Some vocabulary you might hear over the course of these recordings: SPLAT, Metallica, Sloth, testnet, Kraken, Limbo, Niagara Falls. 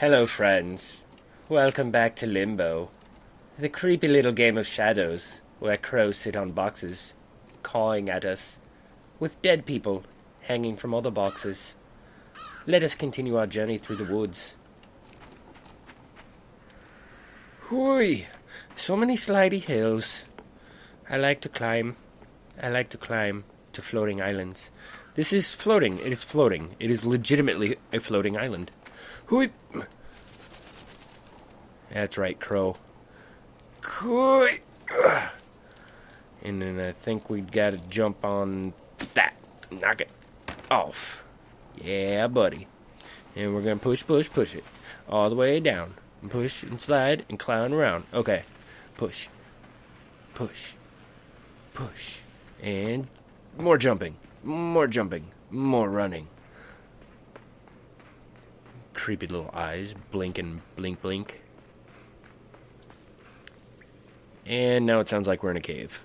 Hello friends, welcome back to Limbo, the creepy little game of shadows where crows sit on boxes, cawing at us, with dead people hanging from other boxes. Let us continue our journey through the woods. Hooey! So many slidey hills. I like to climb to floating islands. This is floating, it is floating, it is legitimately a floating island. Hooey! That's right, crow. Hooey! And then I think we gotta jump on that. Knock it off. Yeah, buddy. And we're gonna push it. All the way down. And push and slide and clown around. Okay. Push. And more jumping. More running. Creepy little eyes, blinking, blink. And now it sounds like we're in a cave.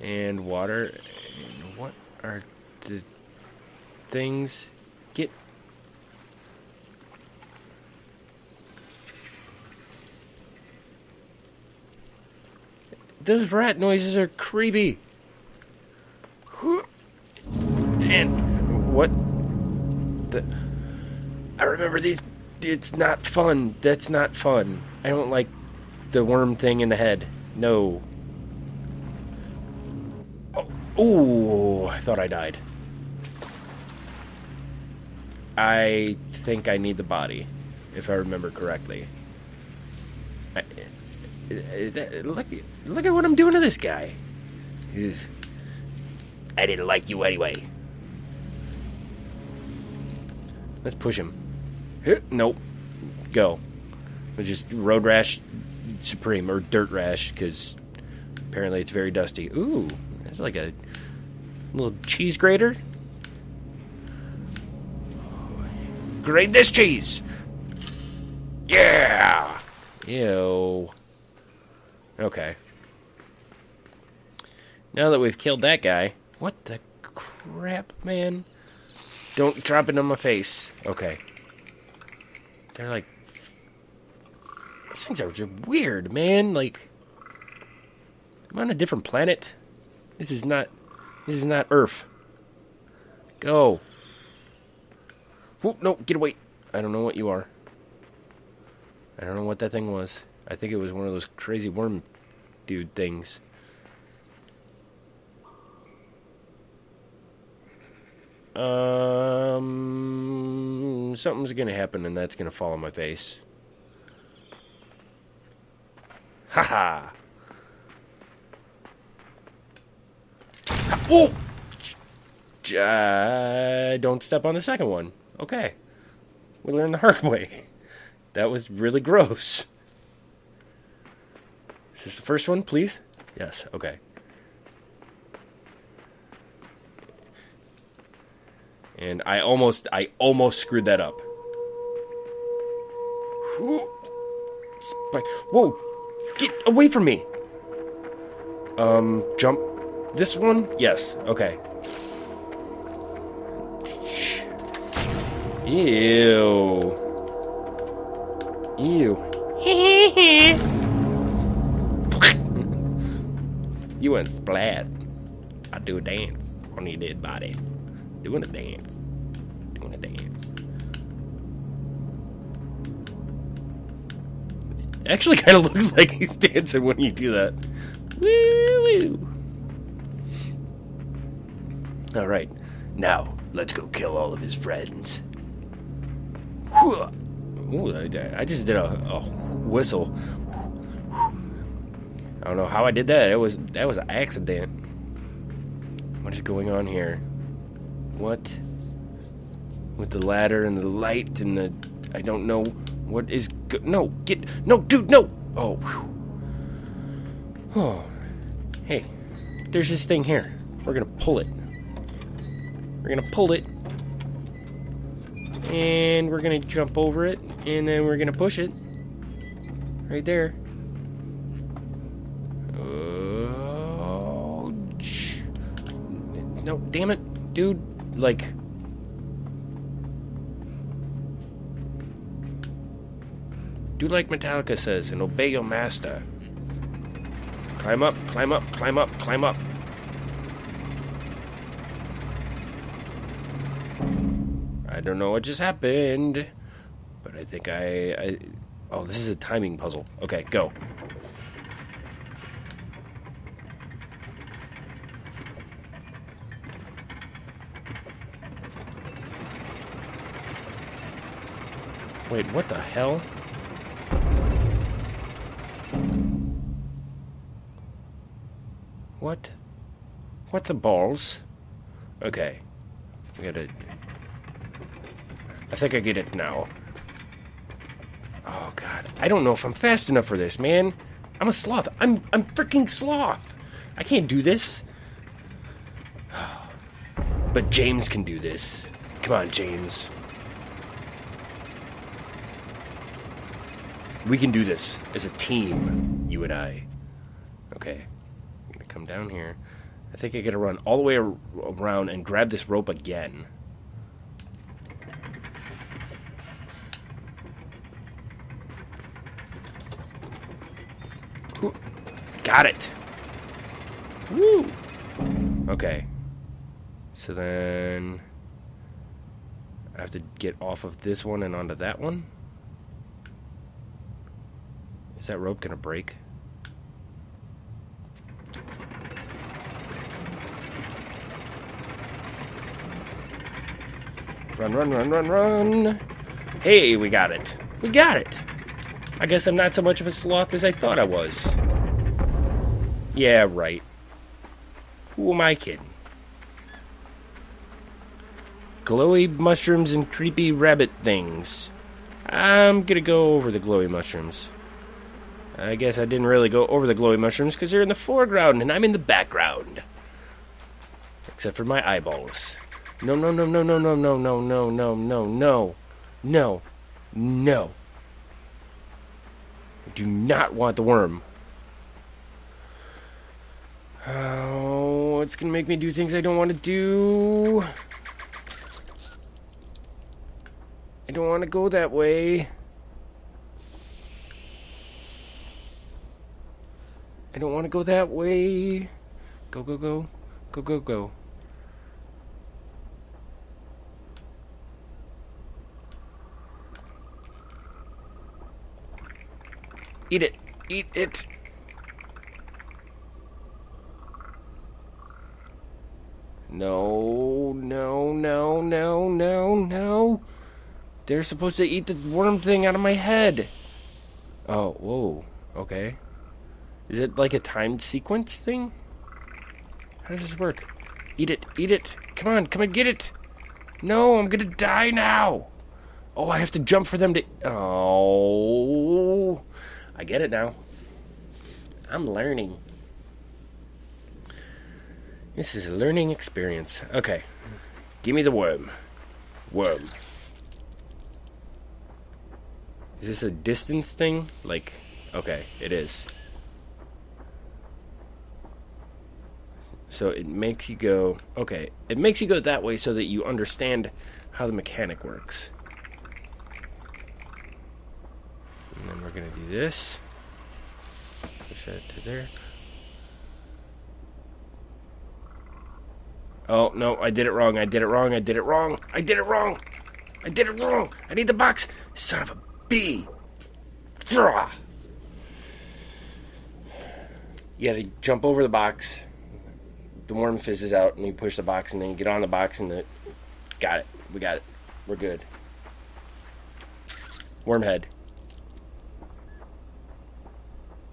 And water, and what are the things? Get. Those rat noises are creepy. And what the... I remember these... It's not fun. That's not fun. I don't like the worm thing in the head. No. Oh, ooh, I thought I died. I think I need the body, if I remember correctly. Look at what I'm doing to this guy. He's... I didn't like you anyway. Let's push him. Nope. Go. We'll just road rash supreme, or dirt rash, because apparently it's very dusty. Ooh, that's like a little cheese grater. Grate this cheese! Yeah! Ew. Okay. Now that we've killed that guy... What the crap, man? Don't drop it on my face. Okay. They're like... These things are just weird, man. Like... I'm on a different planet. This is not Earth. Go. Whoop, no, get away. I don't know what you are. I don't know what that thing was. I think it was one of those crazy worm dude things. Something's gonna happen and that's gonna fall on my face. Haha! Oh! Don't step on the second one. Okay. We learned the hard way. That was really gross. Is this the first one, please? Yes, okay. And I almost screwed that up. Whoa! Get away from me! Jump. This one? Yes. Okay. Ew. Ew. You went splat. I do a dance on your dead body. Doing a dance. It actually kind of looks like he's dancing when you do that. Woo-woo. All right, now let's go kill all of his friends. Ooh, I just did a whistle. I don't know how I did that. That was an accident. What is going on here? What? With the ladder and the light and the... I don't know what is... No, get... No, dude, no! Oh. Whew. Oh. Hey, there's this thing here. We're gonna pull it. And we're gonna jump over it. And then we're gonna push it. Right there. Oh. No, damn it, dude. Like... Do like Metallica says and obey your master. Climb up, climb up, climb up, climb up. I don't know what just happened, but I think I oh, this is a timing puzzle. Okay, go. Wait, what the hell? What? What the balls? Okay. We gotta... I think I get it now. Oh, God. I don't know if I'm fast enough for this, man. I'm a sloth. I'm freaking sloth. I can't do this. But James can do this. Come on, James. We can do this as a team, you and I. Okay, I'm gonna come down here. I think I gotta run all the way around and grab this rope again. Ooh. Got it! Woo! Okay, so then I have to get off of this one and onto that one. Is that rope gonna break? Run, run, run, run, run! Hey, we got it! We got it! I guess I'm not so much of a sloth as I thought I was. Yeah, right. Who am I kidding? Glowy mushrooms and creepy rabbit things. I'm gonna go over the glowy mushrooms. I guess I didn't really go over the glowy mushrooms because they're in the foreground and I'm in the background. Except for my eyeballs. No, no, no, no, no, no, no, no, no, no, no, no, no, no. I do not want the worm. Oh, it's going to make me do things I don't want to do. I don't want to go that way. I don't want to go that way. Go, go, go. Go, go, go. Eat it. Eat it. No, no, no, no, no, no. They're supposed to eat the worm thing out of my head. Oh, whoa. Okay. Is it like a timed sequence thing? How does this work? Eat it, eat it. Come on, come and get it. No, I'm gonna die now. Oh, I have to jump for them to... Oh, I get it now. I'm learning. This is a learning experience. Okay, give me the worm. Worm. Is this a distance thing? Like, okay, it is. So it makes you go, okay, it makes you go that way so that you understand how the mechanic works. And then we're going to do this. Push that to there. Oh, no, I did it wrong. I did it wrong. I did it wrong. I did it wrong. I did it wrong. I need the box. Son of a bee. Ugh. You got to jump over the box. The worm fizzes out, and you push the box, and then you get on the box, and it... Got it. We got it. We're good. Wormhead.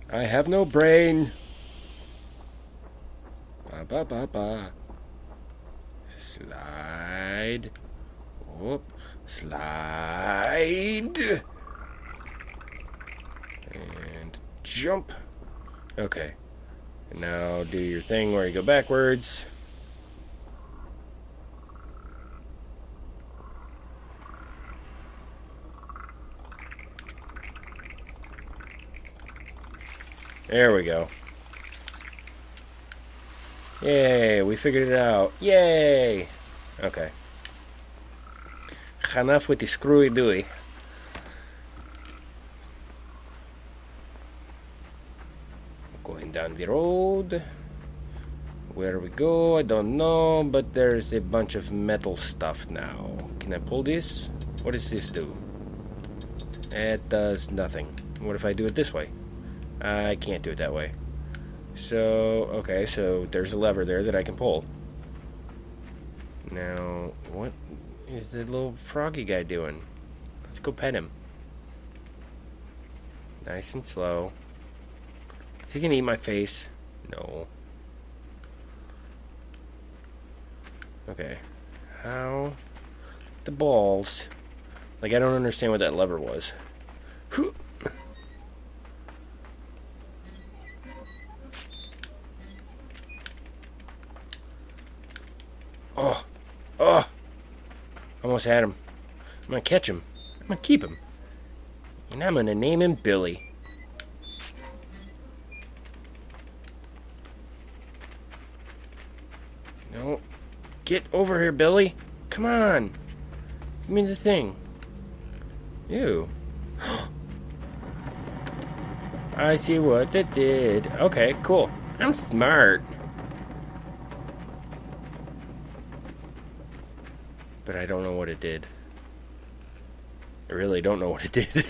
I have no brain. Ba ba ba ba. Slide. Oh, slide. And jump. Okay. And now do your thing where you go backwards. There we go. Yay, we figured it out. Yay! Okay. Enough with the screwy-dooey. going down the road. Where we go, I don't know, but there's a bunch of metal stuff now. Can I pull this? What does this do? It does nothing. What if I do it this way? I can't do it that way. So, okay, so there's a lever there that I can pull. Now, what is the little froggy guy doing? Let's go pet him. Nice and slow. Is he gonna eat my face? No. Okay. How? The balls. Like, I don't understand what that lever was. Oh. Oh. Almost had him. I'm gonna catch him. I'm gonna keep him. And I'm gonna name him Billy. No. Get over here, Billy. Come on. Give me the thing. Ew. I see what it did. Okay, cool. I'm smart. But I don't know what it did. I really don't know what it did.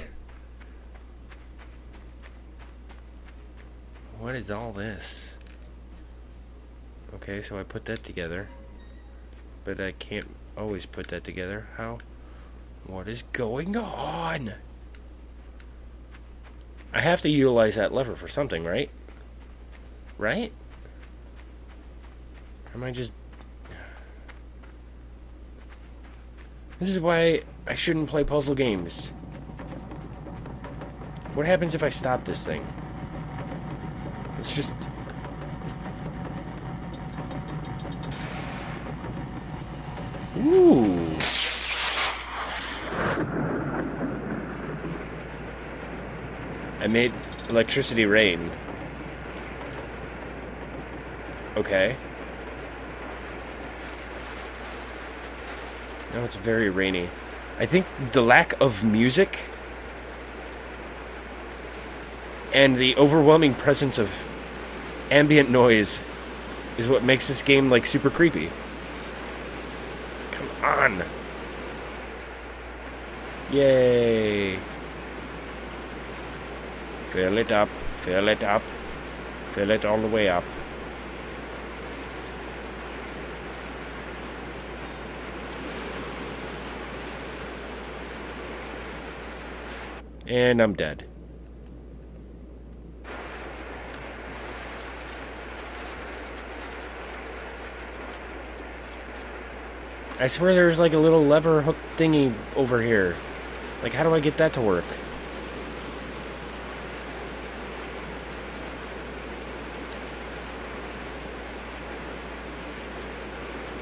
What is all this? Okay, so I put that together. But I can't always put that together. How? What is going on? I have to utilize that lever for something, right? Right? Am I just... This is why I shouldn't play puzzle games. What happens if I stop this thing? It's just... Ooh. I made electricity rain. Okay. Now it's very rainy. I think the lack of music and the overwhelming presence of ambient noise is what makes this game like super creepy. On. Yay. Fill it up, fill it up, fill it all the way up. And I'm dead. I swear there's like a little lever hook thingy over here. Like, how do I get that to work?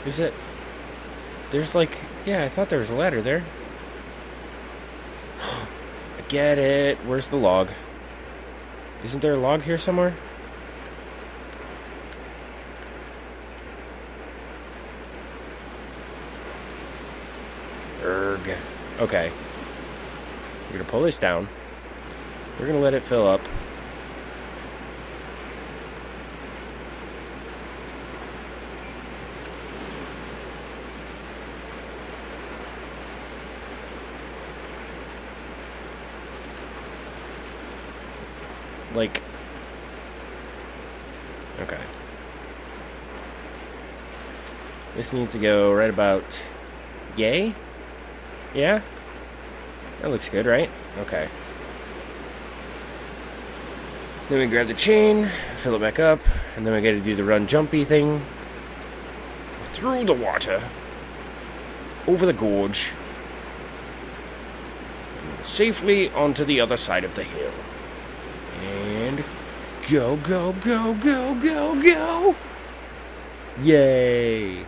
Is it... There's like... Yeah, I thought there was a ladder there. I get it. Where's the log? Isn't there a log here somewhere? Okay, we're gonna pull this down. We're gonna let it fill up. Like, okay, this needs to go right about. Yay. Yeah? That looks good, right? Okay. Then we grab the chain, fill it back up, and then we gotta do the run jumpy thing. Through the water. Over the gorge. And safely onto the other side of the hill. And go, go, go, go, go, go! Yay!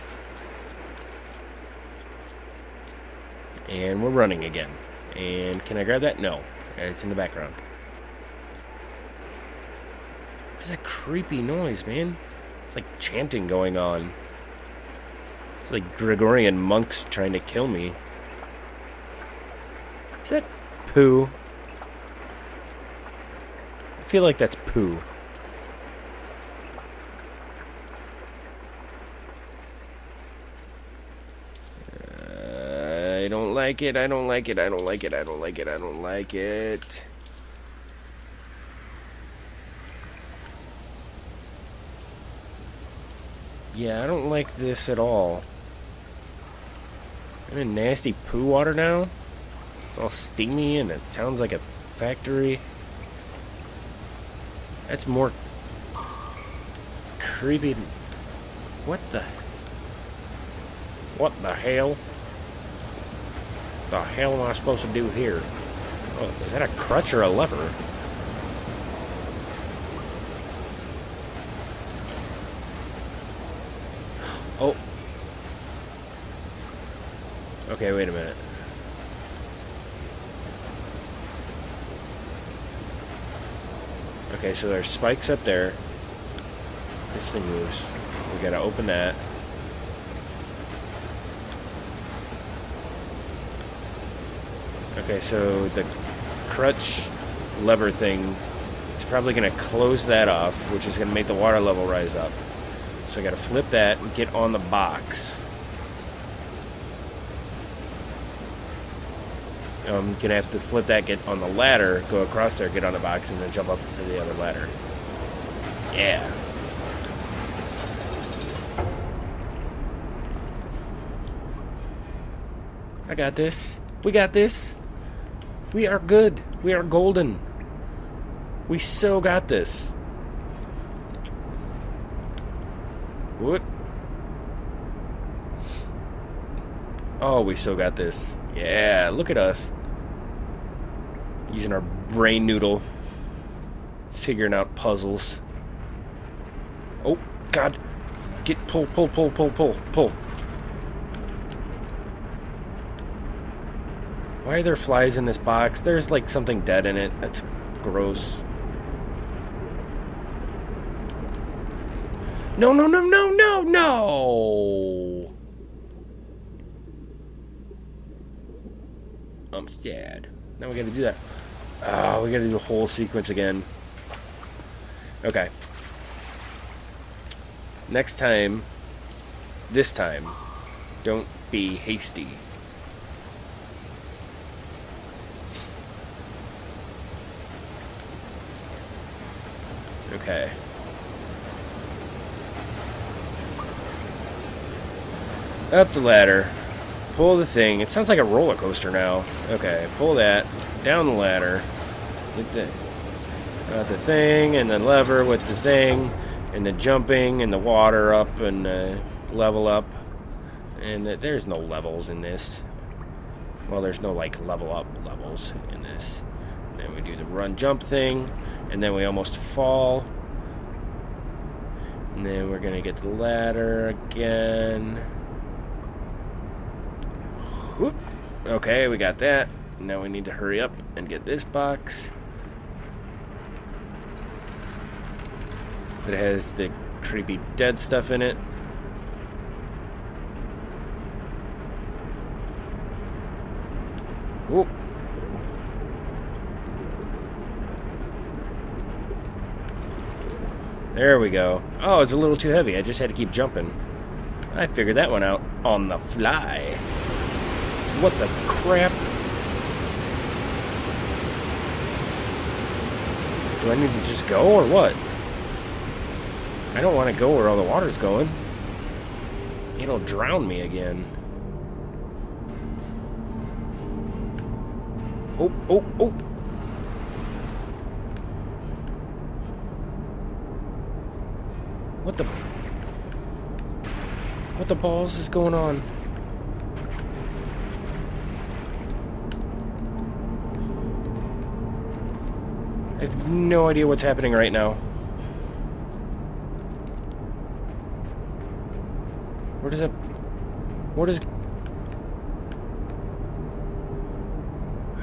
And we're running again. And can I grab that? No. It's in the background. What is that creepy noise, man? It's like chanting going on. It's like Gregorian monks trying to kill me. Is that poo? I feel like that's poo. don't like it. I don't like it. I don't like it. I don't like it. I don't like it. Yeah, I don't like this at all. I'm in nasty poo water now. It's all steamy and it sounds like a factory. That's more creepy. What the hell? What the hell am I supposed to do here? Oh, is that a crutch or a lever? Oh. Okay, wait a minute. Okay, so there's spikes up there. This thing moves. We gotta open that. Okay, so the crutch lever thing is probably gonna close that off, which is gonna make the water level rise up. So I gotta flip that and get on the box. I'm gonna have to flip that, get on the ladder, go across there, get on the box, and then jump up to the other ladder. Yeah. I got this. We got this. We are good. We are golden. We so got this. What? Oh, we still got this. Yeah, look at us. Using our brain noodle. Figuring out puzzles. Oh, God. Get pull. Why are there flies in this box? There's like something dead in it. That's gross. No! I'm sad. Now we gotta do that. Oh, we gotta do the whole sequence again. Okay. Next time, this time, don't be hasty. Okay. Up the ladder, pull the thing. It sounds like a roller coaster now. Okay, pull that, down the ladder, get the thing, and the lever with the thing, and the jumping, and the water up, and the level up. And there's no levels in this. Well, there's no, like, level up levels in this. And then we do the run jump thing, and then we almost fall. And then we're gonna get the ladder again. Whoop. Okay, we got that. Now we need to hurry up and get this box. It has the creepy dead stuff in it. Whoop. There we go. Oh, it's a little too heavy. I just had to keep jumping. I figured that one out on the fly. What the crap? Do I need to just go or what? I don't want to go where all the water's going. It'll drown me again. Oh. What the balls is going on? I have no idea what's happening right now. What is...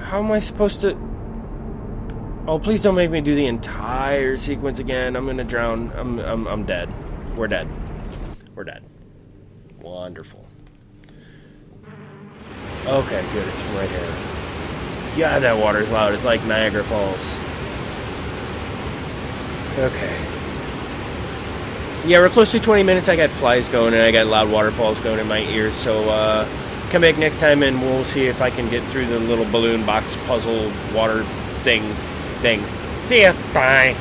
How am I supposed to... Oh, please don't make me do the entire sequence again. I'm gonna drown. I'm dead. We're dead. Wonderful. Okay, good. It's right here. Yeah, that water's loud. It's like Niagara Falls. Okay. Yeah, we're close to 20 minutes. I got flies going and I got loud waterfalls going in my ears, so come back next time and we'll see if I can get through the little balloon box puzzle water thing. See ya. Bye.